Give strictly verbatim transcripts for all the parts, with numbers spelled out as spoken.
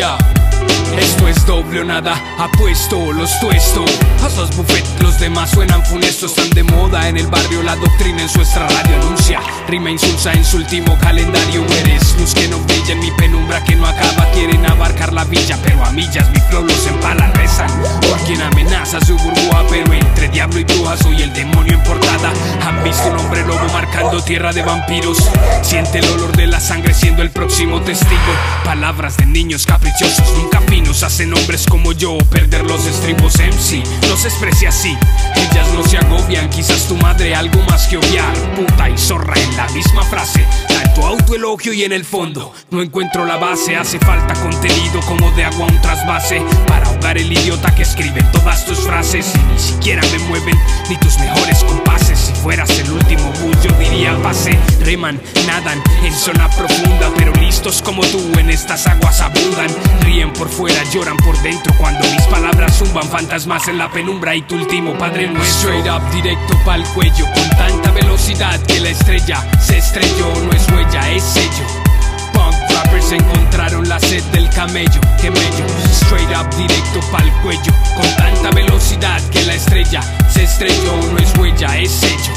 ya. Esto es doble o nada, apuesto, los tuesto. Hustlas Buffet, los demás suenan funestos. Están de moda en el barrio, la doctrina en su extra radio anuncia. Rima insulsa en su último calendario. Eres luz que no brilla en mi penumbra que no acaba. Quieren abarcar la villa, pero a millas mi flow los empala, rezan por quien amenaza su burbuja, pero entre diablo y bruja soy el demonio en portada. Han visto un hombre lobo marcando tierra de vampiros. Siente el olor de la sangre siendo el próximo testigo. Palabras de niños caprichosos, nunca fin. Nos hacen hombres como yo perder los estribos. M C, no se exprese así, ellas no se agobian. Quizás tu madre algo más que obviar. Puta y zorra en la misma frase, tanto autoelogio y en el fondo no encuentro la base. Hace falta contenido como de agua un trasvase para ahogar el idiota que escribe todas tus frases. Y ni siquiera me mueven ni tus mejores compases. Si fueras el último bus yo diría pase. Reman, nadan en zona profunda, pero listos como tú en estas aguas abundan. Ríen por fuera, lloran por dentro cuando mis palabras zumban. Fantasmas en la penumbra y tu último padre nuestro. Straight up, directo pa'l cuello, con tanta velocidad que la estrella se estrelló. No es huella, es sello. Punk trappers encontraron la sed del camello. Camello, straight up, directo pa'l cuello, con tanta velocidad que la estrella se estrelló. No es huella, es sello.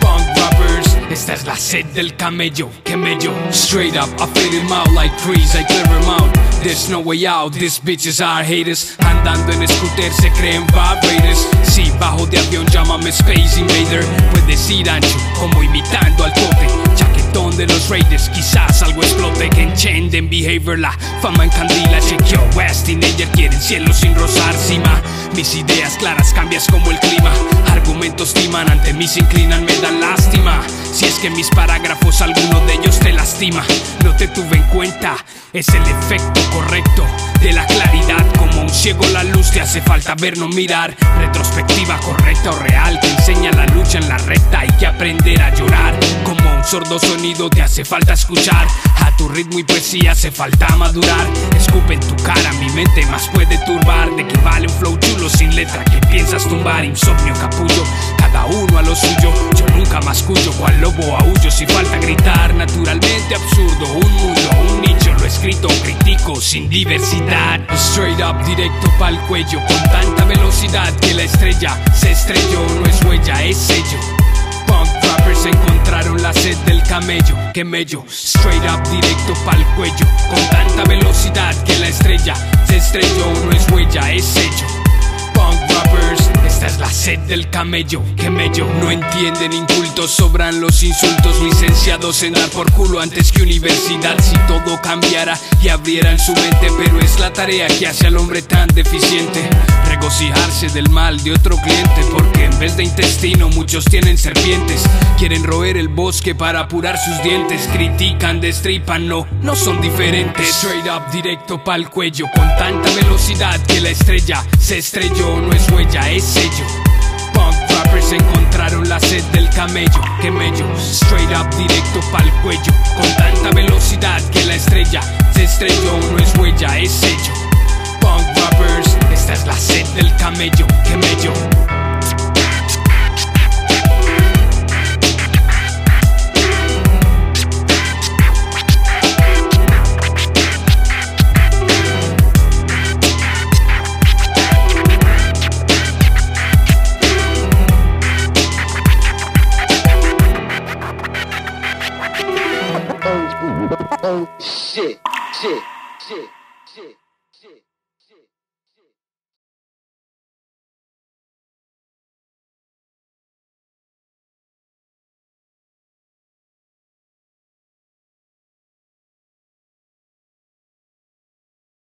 Punk trappers, esta es la sed del camello. Camello, straight up, I fade him out like trees, I clear him out. There's no way out, these bitches are haters. Andando en scooter se creen vibrators. Si bajo de avión llámame Space Invader. Puedes ir ancho como imitando al tope. Chaquetón de los Raiders, quizás algo explote. Que enchenden behavior, la fama encandila. Shakyo West, teenager quieren cielo sin rozar cima. Mis ideas claras cambias como el clima. Argumentos timan, ante mí se inclinan, me dan lástima. Si es que mis parágrafos alguno de ellos te lastima. No te tuve en cuenta, es el efecto correcto de la claridad. Como un ciego la luz te hace falta ver, no mirar. Retrospectiva correcta o real te enseña la lucha en la recta. Hay que aprender a llorar. Como un sordo sonido te hace falta escuchar. A tu ritmo y poesía hace falta madurar. Escupe en tu cara, mi mente más puede turbar. De que vale un flow chulo sin letra que piensas tumbar. Insomnio capullo, cada uno a lo suyo. Yo nunca más cuyo, cual lobo aullo. Si falta gritar, naturalmente absurdo. Un mundo, un nicho, lo escrito critico sin diversidad. Straight up, directo pa'l cuello, con tanta velocidad que la estrella se estrelló. No es huella, es sello. Punk trappers encontraron la sed del camello. Camello, straight up, directo pa'l cuello, con tanta velocidad que la estrella se estrelló. No es huella, es sello. Punk trappers, esta es la sed del camello. Camello, no entienden incultos, sobran los insultos. Licenciados en dar por culo antes que universidad. Si todo cambiara y abrieran su mente, pero es la tarea que hace al hombre tan deficiente. Regocijarse del mal de otro cliente, porque en vez de intestino muchos tienen serpientes. Quieren roer el bosque para apurar sus dientes. Critican, destripan, no, no son diferentes. Straight up, directo pa'l cuello, con tanta velocidad que la estrella se estrelló. No es huella, es sello. Punk trappers encontraron la sed del camello. Camello, straight up, directo pa'l cuello, con tanta velocidad que la estrella se estrelló. No es huella, es sello. Punk trappers, esta es la sed del camello. Camello. Oh shit, shit, shit, shit, shit, shit.